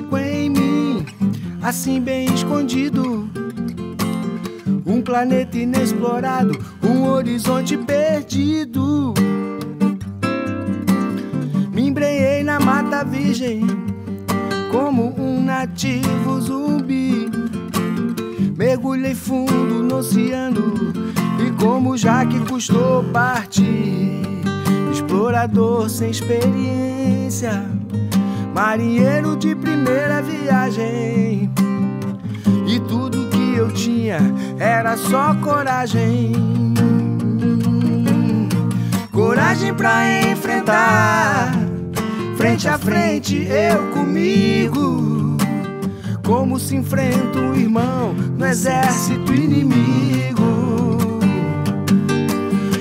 místico em mim, assim bem escondido. Um planeta inexplorado, um horizonte perdido. Me embrenhei na mata virgem, como um nativo zumbi. Mergulhei fundo no oceano, e como já que custou partir. Explorador sem experiência, marinheiro de primeira viagem. E tudo que eu tinha era só coragem. Coragem pra enfrentar, frente a frente eu comigo. Como se enfrenta o irmão no exército inimigo.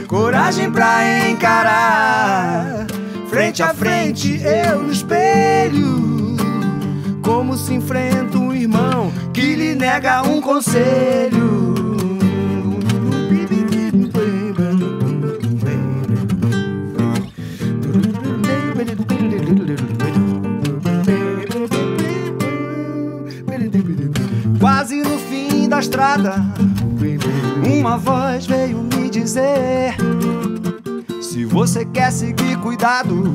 Coragem pra encarar, frente a frente eu no espelho. Como se enfrenta o irmão que lhe nega um conselho. Quase no fim da estrada, uma voz veio me dizer: se você quer seguir, cuidado,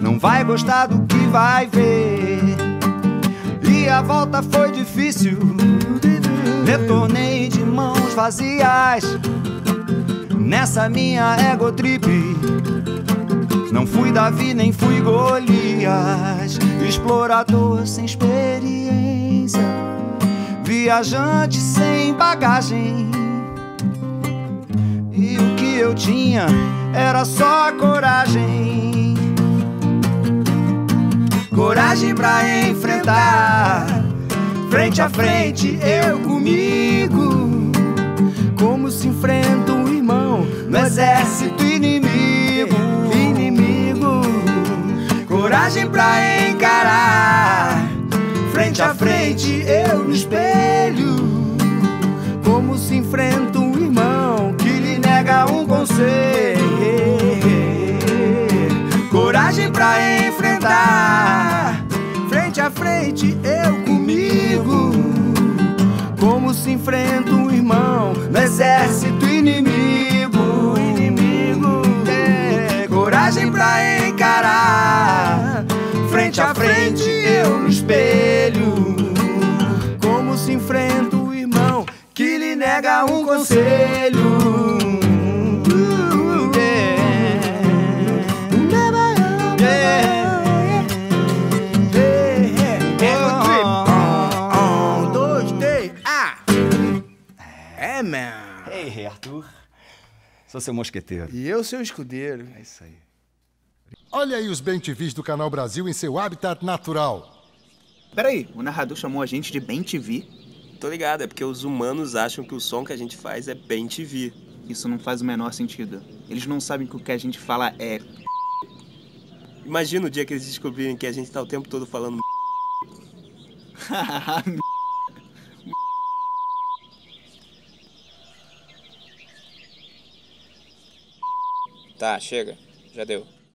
não vai gostar do que vai ver. E a volta foi difícil, retornei de mãos vazias. Nessa minha ego trip, não fui Davi nem fui Golias. Explorador sem experiência, viajante sem bagagem. E o que eu tinha era só coragem. Coragem pra enfrentar, frente a frente eu comigo. Como se enfrenta um irmão no exército inimigo. Coragem pra encarar, frente a frente eu no espelho. Como se enfrenta um irmão que lhe nega um conselho. Coragem pra enfrentar, frente a frente eu comigo. Como se enfrenta um irmão no exército inimigo. Coragem pra encarar, frente a frente eu no espelho. Como se enfrenta o irmão que lhe nega um conselho. Um, dois, três, ah! É, man! Ei, Arthur, sou seu mosqueteiro. E eu seu escudeiro. É isso aí. Olha aí os bem-TVs do Canal Brasil em seu habitat natural. Peraí, o narrador chamou a gente de bem-TV? Tô ligado, é porque os humanos acham que o som que a gente faz é bem-TV. Isso não faz o menor sentido. Eles não sabem que o que a gente fala é... Imagina o dia que eles descobrirem que a gente tá o tempo todo falando... Tá, chega. Já deu.